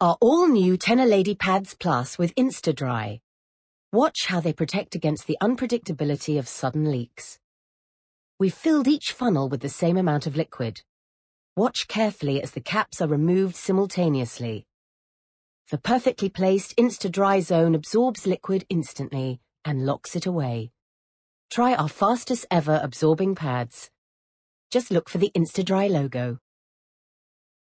are all new Tenor Lady Pads Plus with InstaDRY. Watch how they protect against the unpredictability of sudden leaks. We've filled each funnel with the same amount of liquid. Watch carefully as the caps are removed simultaneously. The perfectly placed InstaDRY zone absorbs liquid instantly and locks it away. Try our fastest ever absorbing pads. Just look for the InstaDRY logo.